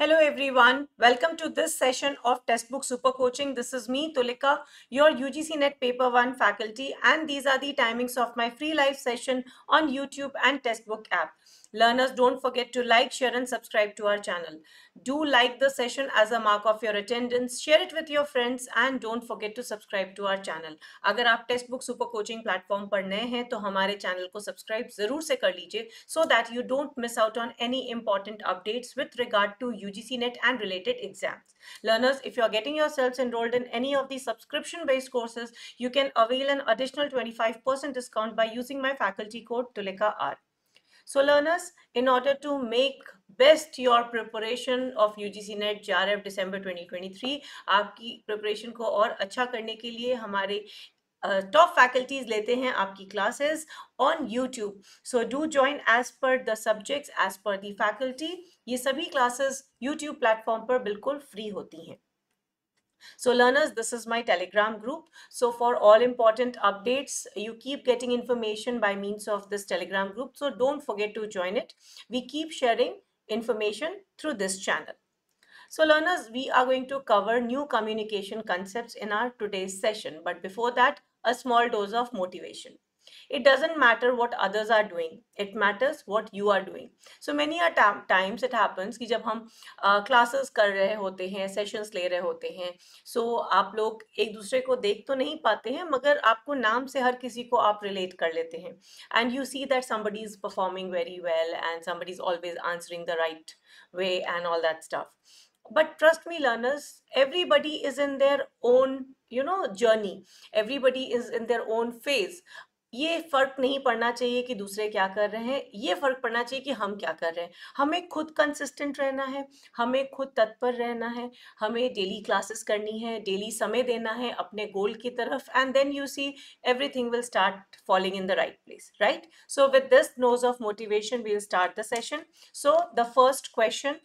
Hello everyone, welcome to this session of Testbook Super Coaching. This is me, Tulika, your UGC NET Paper 1 faculty, and these are the timings of my free live session on YouTube and Testbook app. Learners, don't forget to like, share and subscribe to our channel. Do like the session as a mark of your attendance, share it with your friends and don't forget to subscribe to our channel. अगर आप Testbook Super Coaching platform पर नए हैं तो हमारे channel को subscribe जरूर से कर लीजिए so that you don't miss out on any important updates with regard to UGC NET and related exams. Learners, if you are getting yourselves enrolled in any of the subscription-based courses, you can avail an additional 25% discount by using my faculty code TULIKA-R. So learners, in order to make best your preparation of UGC NET JRF December 2023, आपकी preparation को और अच्छा करने के लिए हमारे top faculties लेते हैं आपकी classes on YouTube. So do join as per the subjects, as per the faculty. ये सभी classes YouTube platform पर बिल्कुल free होती हैं. So learners, this is my Telegram group. So for all important updates, you keep getting information by means of this Telegram group. So don't forget to join it. We keep sharing information through this channel. So learners, we are going to cover new communication concepts in our today's session. But before that, a small dose of motivation. It doesn't matter what others are doing. It matters what you are doing. So many times it happens कि जब हम classes कर रहे होते हैं, sessions ले रहे होते हैं, so आप लोग एक दूसरे को देख तो नहीं पाते हैं, मगर आपको नाम से हर किसी को आप relate कर लेते हैं. And you see that somebody is performing very well and somebody is always answering the right way and all that stuff. But trust me learners, everybody is in their own, you know, journey. Everybody is in their own phase. ये फ़र्क नहीं पड़ना चाहिए कि दूसरे क्या कर रहे हैं, ये फ़र्क पड़ना चाहिए कि हम क्या कर रहे हैं. हमें खुद कंसिस्टेंट रहना है, हमें खुद तत्पर रहना है, हमें डेली क्लासेस करनी है, डेली समय देना है अपने गोल की तरफ. And then you see everything will start falling in the right place, right? So with this notes of motivation we will start the session. So the first question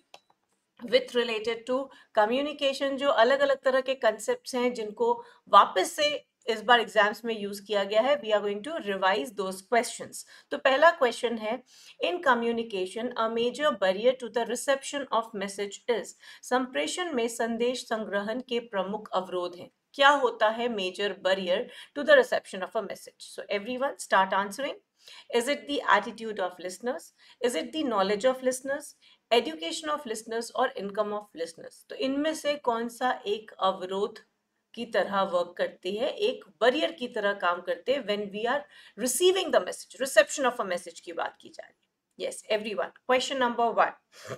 with related to communication, जो अलग अलग तरह के concept हैं जिनको वापस से इस बार एग्जाम्स में यूज किया गया है, we are going to revise those questions. तो पहला क्वेश्चन है, in communication a major barrier to the reception of message is. संप्रेषण में संदेश संग्रहण के प्रमुख अवरोध हैं. क्या होता है major barrier to the reception of a message? So everyone start answering. Is it the attitude of listeners? Is it the knowledge of listeners? Education of listeners or income of listeners? तो इनमें से कौन सा एक अवरोध की तरह work करती है, एक बैरियर की तरह काम करते हैं when we are receiving the message? Reception of a message की बात की जा रही है. Yes everyone, question number 1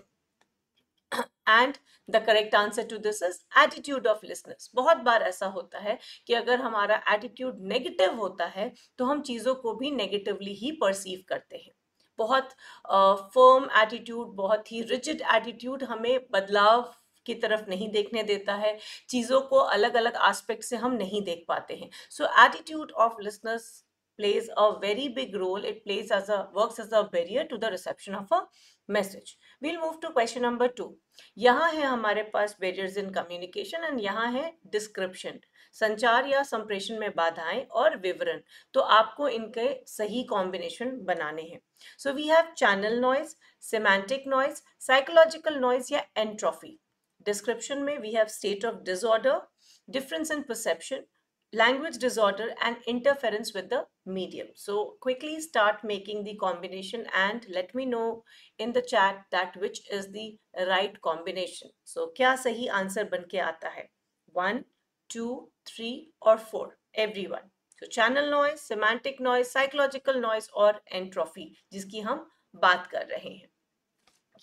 and the correct answer to this is attitude of listeners. बहुत बार ऐसा होता है कि अगर हमारा एटीट्यूड नेगेटिव होता है तो हम चीज़ों को भी नेगेटिवली ही परसीव करते हैं. बहुत फर्म एटीट्यूड, बहुत ही रिजिड एटीट्यूड हमें बदलाव की तरफ नहीं देखने देता है, चीज़ों को अलग अलग एस्पेक्ट से हम नहीं देख पाते हैं. So attitude of listeners plays a very big role. It plays as a works as a barrier to the reception of a message. We'll move to question number 2. यहाँ है हमारे पास barriers in communication and यहाँ है description, संचार या संप्रेषण में बाधाएं और विवरण. तो आपको इनके सही combination बनाने हैं. So we have channel noise, semantic noise, psychological noise या entropy. Description में we have state of disorder, difference in perception, language disorder and interference with the medium. So quickly start making the combination and let me know in the chat that which is the right combination. So क्या सही answer बन के आता है 1, 2, 3 और 4 everyone? So channel noise, semantic noise, psychological noise और entropy जिसकी हम बात कर रहे हैं.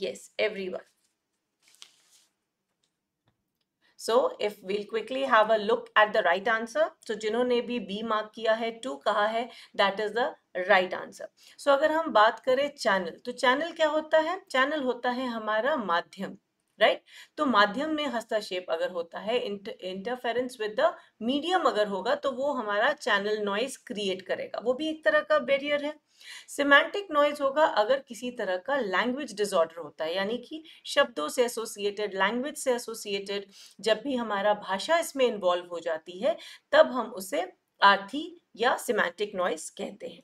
Yes everyone. So if we'll quickly have a look at the right answer. So जिन्होंने भी B mark किया है, 2 कहा है, that is the right answer. So अगर हम बात करें चैनल, तो चैनल क्या होता है? चैनल होता है हमारा माध्यम, राइट? तो माध्यम में हस्तक्षेप अगर होता है, इंटरफेरेंस विद द मीडियम अगर होगा तो वो हमारा चैनल नॉइज क्रिएट करेगा, वो भी एक तरह का बैरियर है. सिमेंटिक नॉइज होगा अगर किसी तरह का लैंग्वेज डिसऑर्डर होता है, यानी कि शब्दों से एसोसिएटेड, लैंग्वेज से एसोसिएटेड. जब भी हमारा भाषा इसमें इन्वॉल्व हो जाती है तब हम उसे आर्थी या सिमेंटिक नॉइज कहते हैं.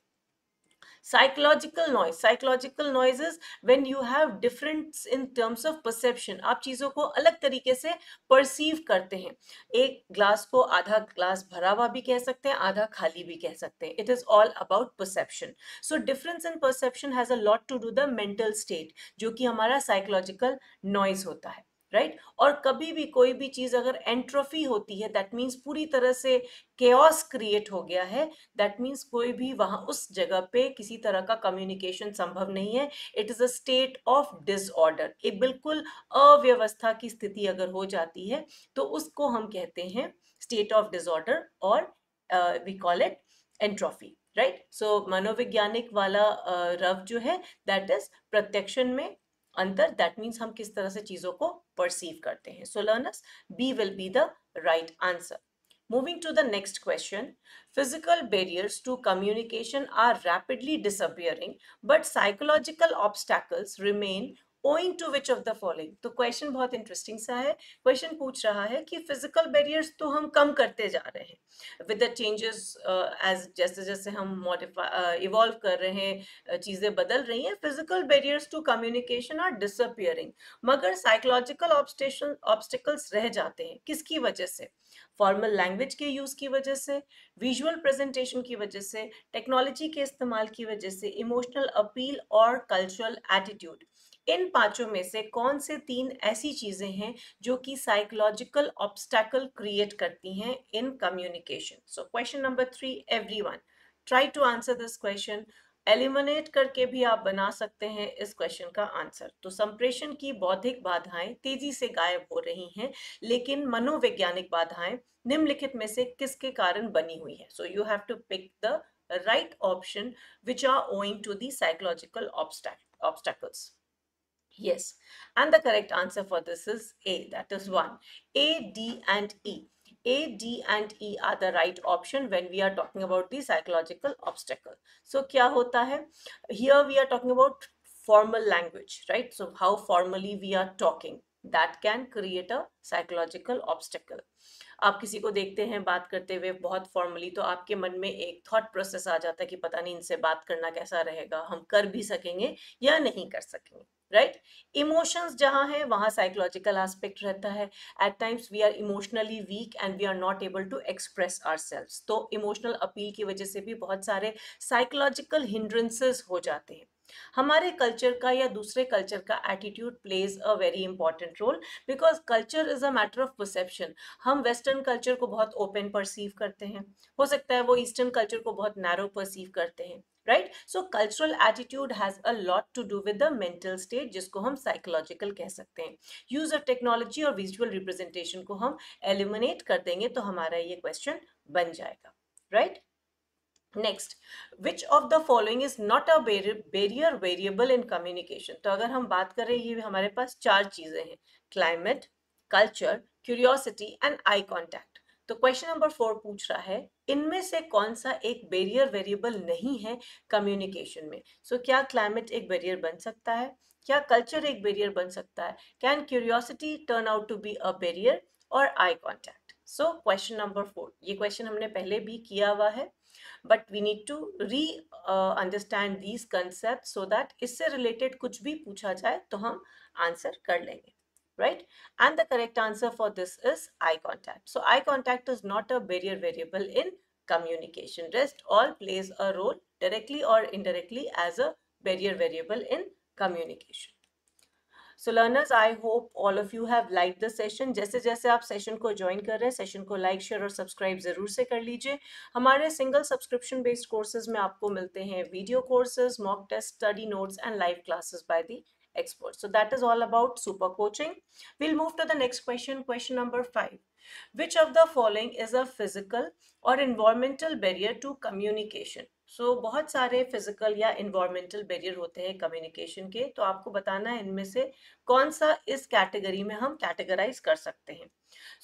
Psychological noise, psychological noise is when you have difference in terms of perception, आप चीज़ों को अलग तरीके से परसीव करते हैं. एक ग्लास को आधा ग्लास भरा हुआ भी कह सकते हैं, आधा खाली भी कह सकते हैं. It is all about perception. So difference in perception has a lot to do the mental state जो कि हमारा साइकोलॉजिकल नॉइज होता है, राइट और कभी भी कोई भी चीज़ अगर एंट्रोफी होती है, दैट मीन्स पूरी तरह से केओस क्रिएट हो गया है, दैट मीन्स कोई भी वहाँ उस जगह पे किसी तरह का कम्युनिकेशन संभव नहीं है. It is a state of disorder. एक बिल्कुल अव्यवस्था की स्थिति अगर हो जाती है तो उसको हम कहते हैं स्टेट ऑफ डिसऑर्डर और we call it entropy, right. So मनोवैज्ञानिक वाला रव जो है दैट इज प्रत्यक्षण में अंतर, दैट मीन्स हम किस तरह से चीज़ों को परसीव करते हैं. So learners, B will be the right answer. Moving to the next question. Physical barriers to communication are rapidly disappearing but psychological obstacles remain owing to which of the following. तो question बहुत interesting सा है. Question पूछ रहा है कि physical barriers तो हम कम करते जा रहे हैं विद द चेंजेस एज जैसे जैसे हम मॉडिफाई इवॉल्व कर रहे हैं, चीज़ें बदल रही हैं. Physical barriers to communication are disappearing, मगर साइकोलॉजिकल ऑब्स्टिकल्स रह जाते हैं. किसकी वजह से? फॉर्मल लैंग्वेज के यूज़ की वजह से, विजुअल प्रेजेंटेशन की वजह से, टेक्नोलॉजी के इस्तेमाल की वजह से, इमोशनल अपील और कल्चरल एटीट्यूड. इन पांचों में से कौन से तीन ऐसी चीज़ें हैं जो कि साइकोलॉजिकल ऑब्स्टैकल क्रिएट करती हैं in communication. So question number 3, everyone try to answer this question. Eliminate करके भी आप बना सकते हैं इस क्वेश्चन का आंसर. तो संप्रेषण की बौद्धिक बाधाएं तेजी से गायब हो रही हैं, लेकिन मनोवैज्ञानिक बाधाएं निम्नलिखित में से किसके कारण बनी हुई है. So you have to pick the right option which are owing to the psychological obstacles. Yes, and the correct answer for this is A, that is 1. A, D and E. A, D and E are the right option when we are talking about the psychological obstacle. So, kya hota hai? Here we are talking about formal language, right? So, how formally we are talking. That can create a psychological obstacle. आप किसी को देखते हैं बात करते हुए बहुत formally, तो आपके मन में एक थॉट प्रोसेस आ जाता है कि पता नहीं इनसे बात करना कैसा रहेगा, हम कर भी सकेंगे या नहीं कर सकेंगे, राइट. इमोशंस जहाँ हैं वहाँ साइकोलॉजिकल एस्पेक्ट रहता है. At times we are emotionally weak and we are not able to express ourselves. तो इमोशनल अपील की वजह से भी बहुत सारे साइकोलॉजिकल हिंड्रेंसेस हो जाते हैं. हमारे कल्चर का या दूसरे कल्चर का attitude plays a very important role, because culture is a matter of perception. हम वेस्टर्न कल्चर को बहुत ओपन परसीव करते हैं, हो सकता है वो ईस्टर्न कल्चर को बहुत नैरो परसीव करते हैं, right. So cultural attitude has a lot to do with the mental state, जिसको हम साइकोलॉजिकल कह सकते हैं. यूज ऑफ टेक्नोलॉजी और विजुअल रिप्रेजेंटेशन को हम एलिमिनेट कर देंगे तो हमारा ये क्वेश्चन बन जाएगा, right. Next, which of the following is not a barrier variable in communication. तो अगर हम बात करें, ये हमारे पास 4 चीज़ें हैं, climate, culture, curiosity and eye contact. तो क्वेश्चन नंबर 4 पूछ रहा है इनमें से कौन सा एक बैरियर वेरिएबल नहीं है कम्युनिकेशन में. सो क्या क्लाइमेट एक बैरियर बन सकता है? क्या कल्चर एक बैरियर बन सकता है? Can curiosity turn out to be a barrier? और eye contact. So question number 4, ये क्वेश्चन हमने पहले भी किया हुआ है, but we need to re understand these concept so that इससे रिलेटेड कुछ भी पूछा जाए तो हम आंसर कर लेंगे, right. And the correct answer for this is eye contact. So eye contact is not a barrier variable in communication. Rest all plays a role directly or indirectly as a barrier variable in communication. So learners, I hope all of you have liked the session. जैसे जैसे आप session को join कर रहे हैं, session को like, share और subscribe ज़रूर से कर लीजिए. हमारे सिंगल सब्सक्रिप्शन बेस्ड कोर्सेज में आपको मिलते हैं video courses, mock test, study notes and live classes by the experts. So that is all about super coaching. We'll move to the next question. Question number 5. Which of the following is a physical or environmental barrier to communication? So बहुत सारे physical या environmental barrier होते हैं communication के, तो आपको बताना है इनमें से कौन सा इस category में हम categorize कर सकते हैं.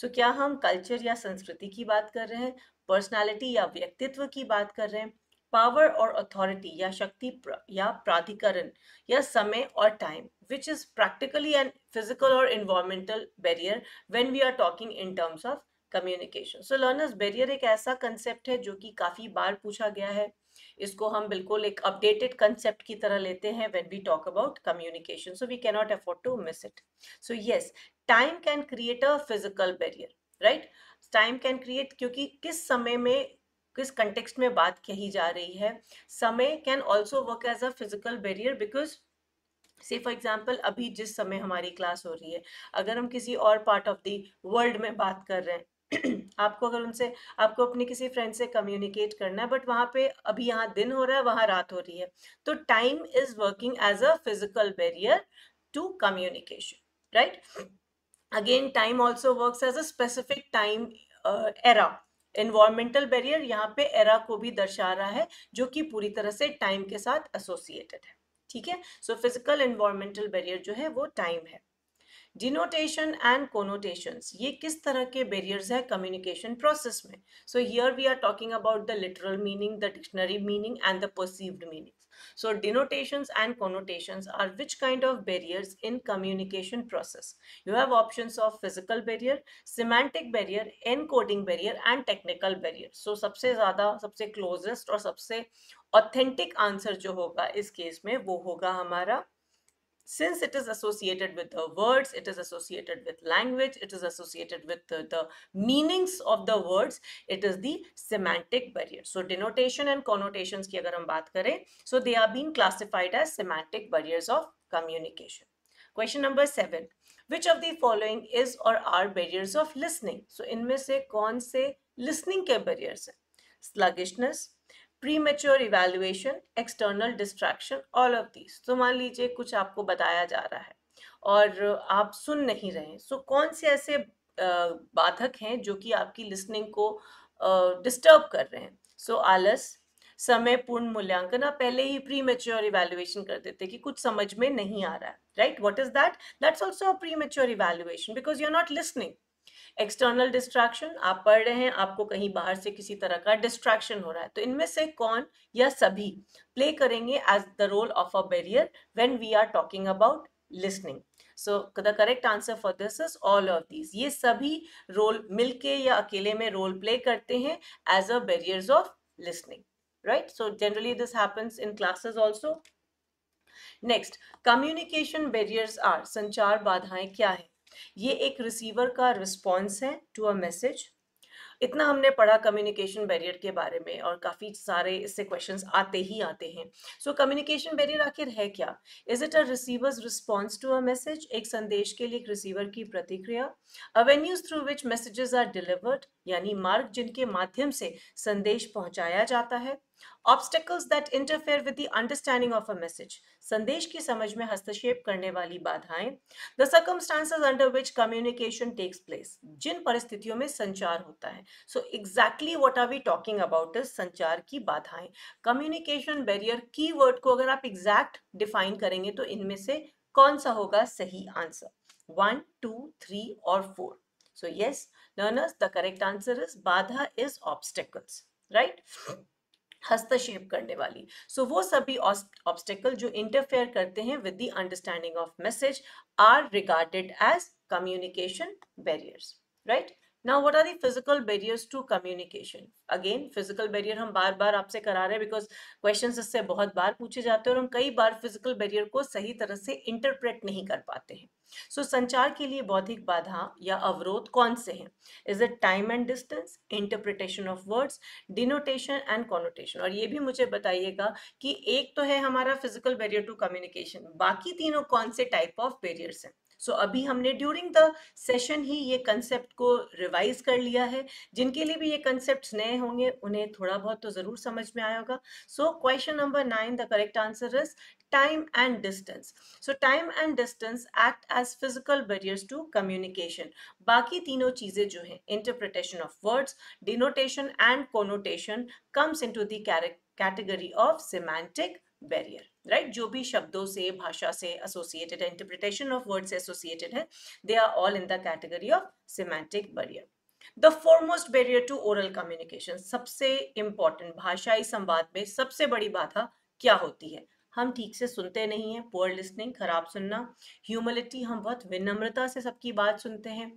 So क्या हम culture या संस्कृति की बात कर रहे हैं, personality या व्यक्तित्व की बात कर रहे हैं, पावर और अथॉरिटी या शक्ति या प्राधिकरण या समय और time, which is practically an physical और environmental barrier when we are talking in terms of communication. So learners, barrier एक ऐसा कंसेप्ट है जो कि काफ़ी बार पूछा गया है. इसको हम बिल्कुल एक अपडेटेड कंसेप्ट की तरह लेते हैं when we talk about communication. So we can not afford to miss it. So yes, time can create a physical barrier, right. Time can create, क्योंकि किस समय में, किस कंटेक्स्ट में बात कही जा रही है. समय can also work as a physical barrier, because say for example अभी जिस समय हमारी क्लास हो रही है, अगर हम किसी और पार्ट ऑफ द वर्ल्ड में बात कर रहे हैं, आपको अगर उनसे, आपको अपने किसी फ्रेंड से कम्युनिकेट करना है, बट वहाँ पे अभी यहाँ दिन हो रहा है, वहाँ रात हो रही है, तो time is working as a physical barrier to communication, right. Again time also works as a specific time era. Environmental barrier यहाँ पे एरा को भी दर्शा रहा है जो कि पूरी तरह से टाइम के साथ एसोसिएटेड है, ठीक है. सो फिजिकल एनवायरमेंटल बैरियर जो है वो टाइम है. डिनोटेशन एंड कोनोटेशंस, ये किस तरह के बैरियर्स है कम्युनिकेशन प्रोसेस में. So here we are talking about the literal meaning, the dictionary meaning and the perceived meaning. So denotations and connotations are which kind of barriers in communication process. You have options of physical barrier, semantic barrier, encoding barrier and technical barrier. So सबसे ज़्यादा, सबसे closest और सबसे authentic answer जो होगा इस case में वो होगा हमारा, since it is associated with the words, it is associated with language, it is associated with the meanings of the words, it is the semantic barrier. So denotation and connotations की अगर हम बात करें, so they are being classified as semantic barriers of communication. Question number 7, which of the following is or are barriers of listening? So इनमें से कौन से listening के barriers हैं? Sluggishness, premature evaluation, external distraction, all of these. तो मान लीजिए कुछ आपको बताया जा रहा है और आप सुन नहीं रहे हैं, सो कौन से ऐसे बाधक हैं जो कि आपकी लिसनिंग को डिस्टर्ब कर रहे हैं. सो आलस, समय पूर्ण मूल्यांकन, आप पहले ही प्रीमेच्योर इवेल्युएशन कर देते कि कुछ समझ में नहीं आ रहा है, right. What is that? That's also a premature evaluation because you are not listening. External distraction, आप पढ़ रहे हैं, आपको कहीं बाहर से किसी तरह का डिस्ट्रैक्शन हो रहा है. तो इनमें से कौन या सभी प्ले करेंगे as the role of a barrier when we are talking about listening. So the correct answer for this is all of these. ये सभी रोल मिलके या अकेले में रोल प्ले करते हैं as a barriers of listening, right. So generally this happens in classes also. Next, communication barriers are, संचार बाधाएं क्या है? ये एक रिसीवर का रिस्पॉन्स है टू अ मैसेज. इतना हमने पढ़ा कम्युनिकेशन बैरियर के बारे में और काफ़ी सारे इससे क्वेश्चंस आते ही आते हैं. सो कम्युनिकेशन बैरियर आखिर है क्या? Is it a receivers response to a message, एक संदेश के लिए एक रिसीवर की प्रतिक्रिया. Avenues through which messages are delivered, यानी मार्ग जिनके माध्यम से संदेश पहुंचाया जाता है. Obstacles that interfere with the understanding of a message, संदेश की समझ में हस्तक्षेप करने वाली बाधाएं. The circumstances under which communication takes place, जिन परिस्थितियों में संचार होता है. So exactly what are we talking about is संचार की बाधाएं. कम्युनिकेशन बैरियर कीवर्ड को अगर आप एग्जैक्ट डिफाइन करेंगे तो इनमें से कौन सा होगा सही आंसर, 1, 2, 3 और 4. So yes learners, the correct answer is बाधा इज ऑब्स्टेकल्स, राइट, हस्तक्षेप करने वाली. सो वो सभी ऑब्स्टेकल जो इंटरफेयर करते हैं with the understanding of message are regarded as communication barriers, right. Now what are the physical barriers to communication? Again physical barrier हम बार बार आपसे करा रहे हैं बिकॉज क्वेश्चंस इससे बहुत बार पूछे जाते हैं और हम कई बार फिजिकल बैरियर को सही तरह से इंटरप्रेट नहीं कर पाते हैं. सो संचार के लिए बौद्धिक बाधा या अवरोध कौन से हैं? Is it time and distance, interpretation of words, denotation and connotation. और ये भी मुझे बताइएगा कि एक तो है हमारा फिजिकल बैरियर टू कम्युनिकेशन, बाकी तीनों कौन से टाइप ऑफ बैरियर्स हैं? सो अभी हमने ड्यूरिंग द सेशन ही ये कंसेप्ट को रिवाइज कर लिया है. जिनके लिए भी ये कंसेप्ट नए होंगे उन्हें थोड़ा बहुत तो जरूर समझ में आया होगा. So question number 9, the correct answer is time and distance. So time and distance act as physical barriers to communication. बाकी तीनों चीजें जो हैं, interpretation of words, denotation and connotation, comes into the category of semantic barrier, right. जो भी शब्दों से, भाषा से एसोसिएटेड है, इंटरप्रिटेशन ऑफ वर्ड से एसोसिएटेड है, they are all in the category of semantic barrier. The foremost barrier to oral communication, सबसे इंपॉर्टेंट, भाषाई संवाद में सबसे बड़ी बाधा क्या होती है? हम ठीक से सुनते नहीं हैं, पुअर लिसनिंग, खराब सुनना। ह्यूमिलिटी, हम बहुत विनम्रता से सबकी बात सुनते हैं।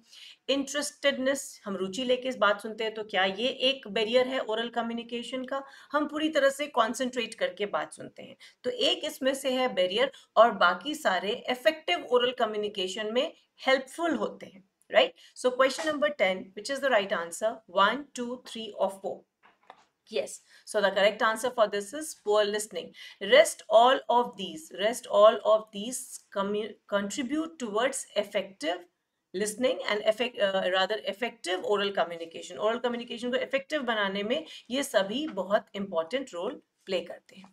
इंटरेस्टेडनेस, हम रुचि लेके इस बात सुनते हैं। तो क्या ये एक बैरियर है ओरल कम्युनिकेशन का? हम पूरी तरह से कॉन्सेंट्रेट करके बात सुनते हैं। तो एक इसमें से है बैरियर, और बाकी सारे इफेक्टिव ओरल कम्युनिकेशन में हेल्पफुल होते हैं, right. So question number 10, which is the right answer 1, 2, 3 और 4? Yes, so the correct answer for this is poor listening. Rest all of these contribute towards effective listening and effective oral communication. Oral communication को effective बनाने में ये सभी बहुत important role play करते हैं.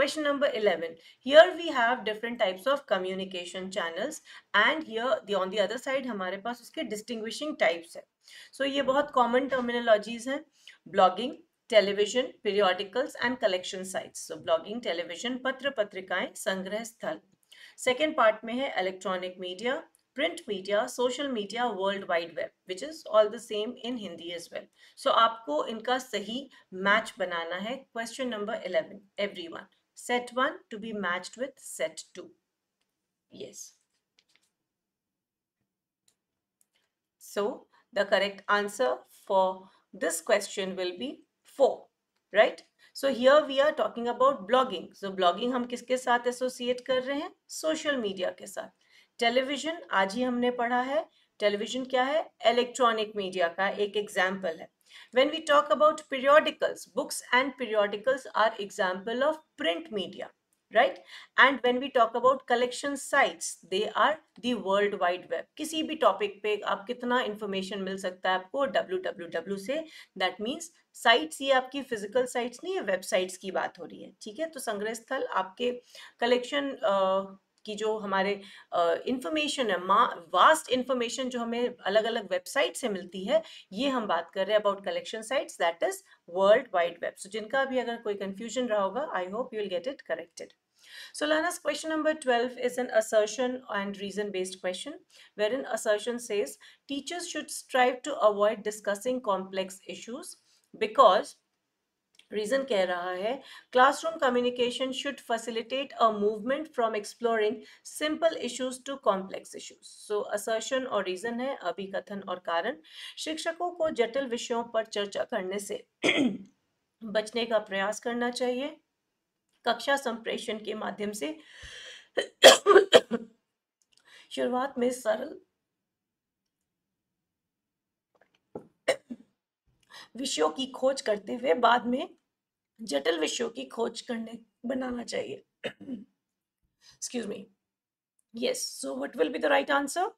Question number 11. Here we have different types of communication channels, and here on the other side हमारे पास उसके distinguishing types हैं. So ये बहुत common terminologies हैं. Blogging, television, periodicals and collection sites. So blogging, television, पत्र पत्रिकाएं, संग्रह स्थल। सेकेंड पार्ट में है electronic media, print media, social media, world wide web, which is all the same in Hindi as well. So आपको इनका सही मैच बनाना है। Question number 11, everyone, set 1 to be matched with set 2। Yes, so the correct answer for this question will be 4, right? So here we are talking about blogging. So blogging हम किसके साथ associate कर रहे हैं? Social media के साथ। Television, आज ही हमने पढ़ा है television क्या है, electronic media का एक example है। When we talk about periodicals, books and periodicals are example of print media, right? And when we talk about collection sites, they are the world wide web. किसी भी topic पे आप कितना information मिल सकता है आपको www से, that means साइट्स, ये आपकी फिजिकल साइट्स नहीं है, वेबसाइट्स की बात हो रही है, ठीक है। तो संग्रह स्थल आपके कलेक्शन की जो हमारे इंफॉर्मेशन है, वास्ट इंफॉर्मेशन जो हमें अलग अलग वेबसाइट से मिलती है, ये हम बात कर रहे हैं about collection sites, that is world wide web. So जिनका भी अगर कोई कंफ्यूजन रहा होगा, I hope you will get it corrected. So Lana's question number 12 is an assertion and reason based question, wherein assertion says teachers should strive to avoid discussing complex issues because reason कह रहा है classroom communication should facilitate a movement from exploring simple issues to complex issues. So assertion और reason है अभिकथन और कारण। शिक्षकों को जटिल विषयों पर चर्चा करने से बचने का प्रयास करना चाहिए। कक्षा संप्रेषण के माध्यम से शुरुआत में सरल विषयों की खोज करते हुए बाद में जटिल विषयों की खोज करने बनाना चाहिए। Excuse me. Yes, so what will be the right answer?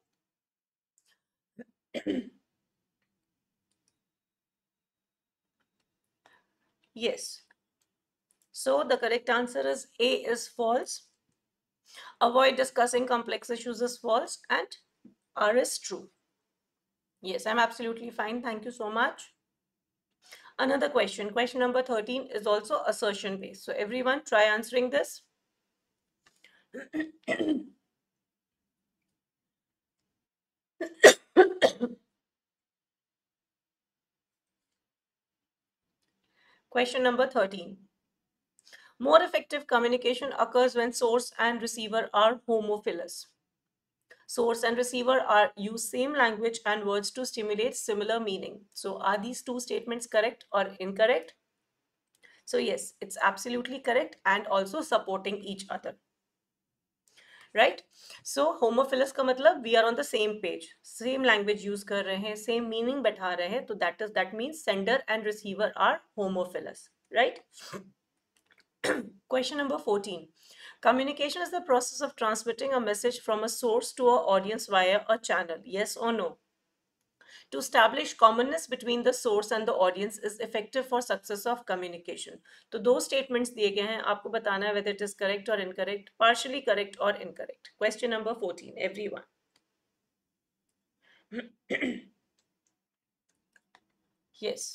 Yes, so the correct answer is A is false, avoid discussing complex issues is false, and R is true. Yes, I'm absolutely fine, thank you so much. Another question, question number 13 is also assertion based, so everyone try answering this. Question number 13, more effective communication occurs when source and receiver are homophilous. Source and receiver are use same language and words to stimulate similar meaning. So are these two statements correct or incorrect? So yes, it's absolutely correct and also supporting each other, right? So homophilous का मतलब we are on the same page, same language use कर रहे हैं, same meaning बैठा रहे हैं, तो that means sender and receiver are homophilous, right? Question number 14. Communication is the process of transmitting a message from a source to an audience via a channel. Yes or no? To establish commonness between the source and the audience is effective for success of communication. तो दो statements दिए गए हैं, आपको बताना है whether it is correct or incorrect, partially correct or incorrect. Question number 14. Everyone. Yes.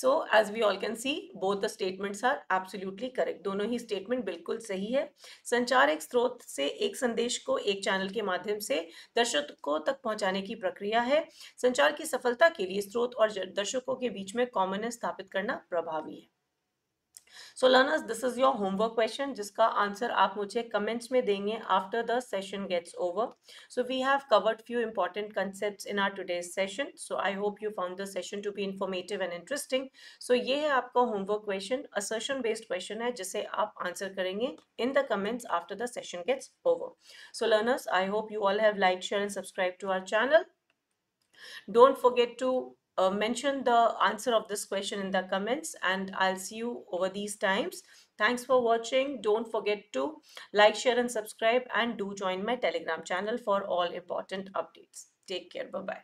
So as we all can see, both the statements are absolutely correct. दोनों ही statement बिल्कुल सही है। संचार एक स्रोत से एक संदेश को एक चैनल के माध्यम से दर्शकों तक पहुंचाने की प्रक्रिया है। संचार की सफलता के लिए स्रोत और दर्शकों के बीच में कॉमननेस स्थापित करना प्रभावी है। So learners, this is your homework question जिसका आंसर आप मुझे कमेंट्स में देंगे after the session gets over. So we have covered few important concepts in our today's session. So I hope you found the session to be informative and interesting. So ये है आपका homework question, assertion based question है जिसे आप answer करेंगे in the comments after the session gets over. So learners, I hope you all have like, share and subscribe to our channel. Don't forget to mention the answer of this question in the comments, and I'll see you over these times. Thanks for watching. Don't forget to like, share and subscribe, and do join my Telegram channel for all important updates. Take care. Bye bye.